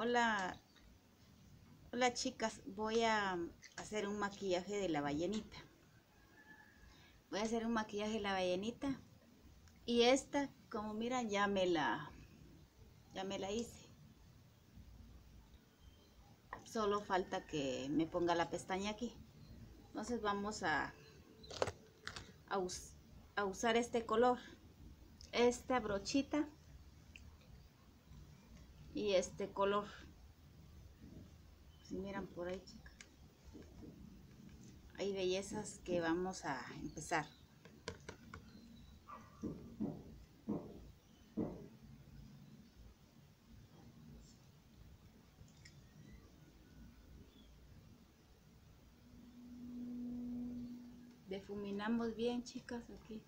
Hola chicas, voy a hacer un maquillaje de la ballenita. Voy a hacer un maquillaje de la ballenita. Y esta, como miran, ya me la hice. Solo falta que me ponga la pestaña aquí. Entonces vamos a usar este color, esta brochita y este color. Si miran por ahí, chicas, hay bellezas que vamos a empezar. Defuminamos bien, chicas, aquí.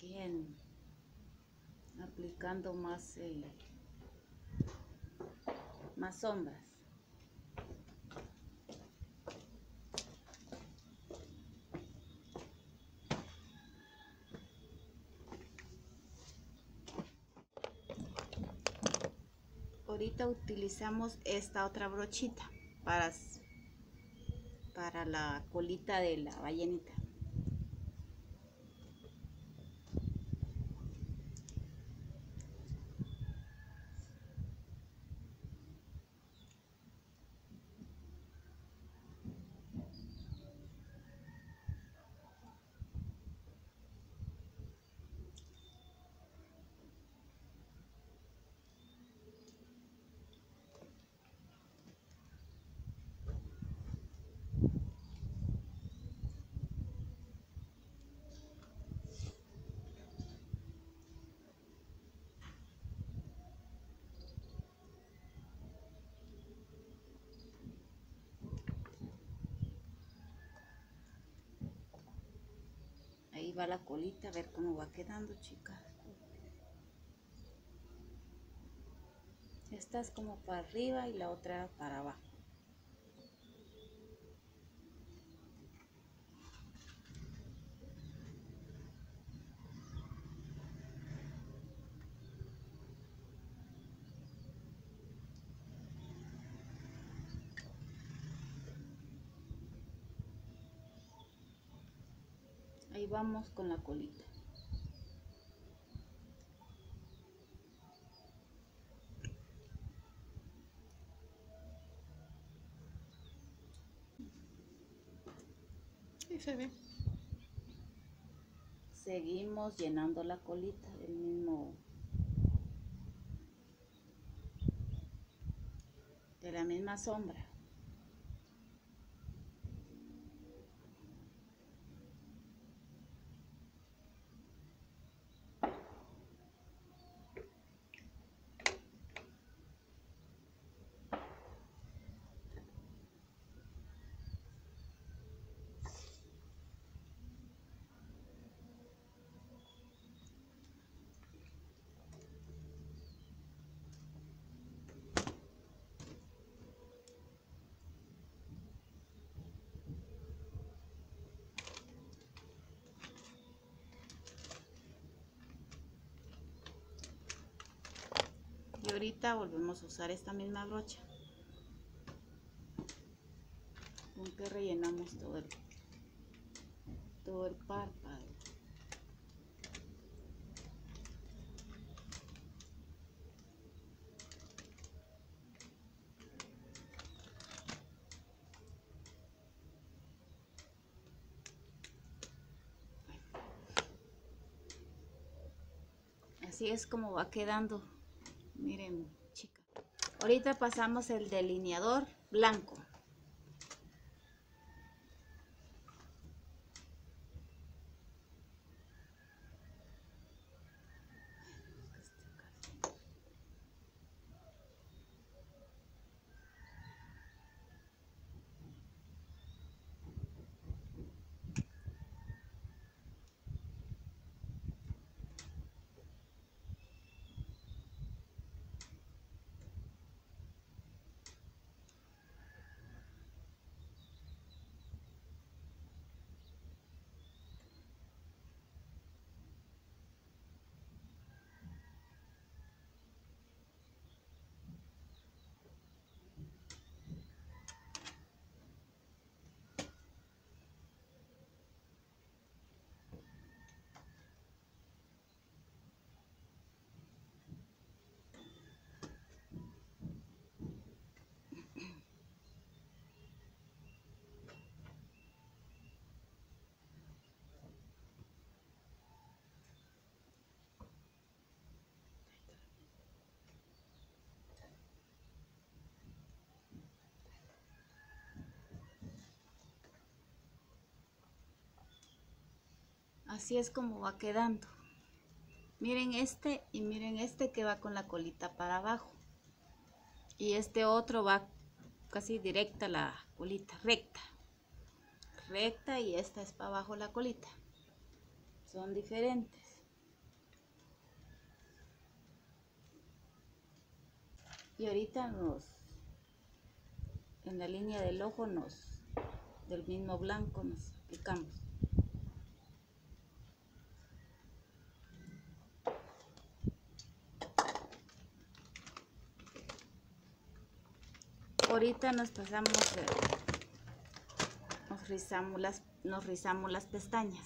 Bien, aplicando más sombras. Ahorita utilizamos esta otra brochita para la colita de la ballenita. Ahí va la colita, a ver cómo va quedando, chicas. Esta es como para arriba y la otra para abajo. Ahí vamos con la colita. Y se ve. Seguimos llenando la colita del mismo, de la misma sombra. Ahorita volvemos a usar esta misma brocha con que rellenamos todo el párpado. Así es como va quedando. Miren, chicas, ahorita pasamos el delineador blanco. Así es como va quedando. Miren este y miren este que va con la colita para abajo. Y este otro va casi directa la colita, recta. Recta y esta es para abajo la colita. Son diferentes. Y ahorita en la línea del ojo del mismo blanco nos aplicamos. Ahorita nos pasamos, nos rizamos las pestañas.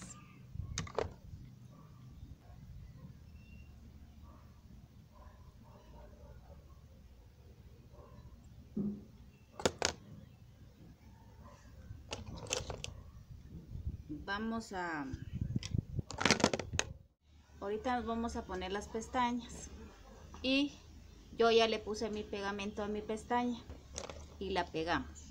Ahorita nos vamos a poner las pestañas. Y yo ya le puse mi pegamento a mi pestaña. Y la pegamos.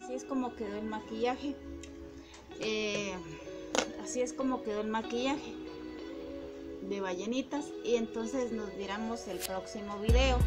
Así es como quedó el maquillaje. Así es como quedó el maquillaje de ballenitas. Y entonces nos veremos el próximo video.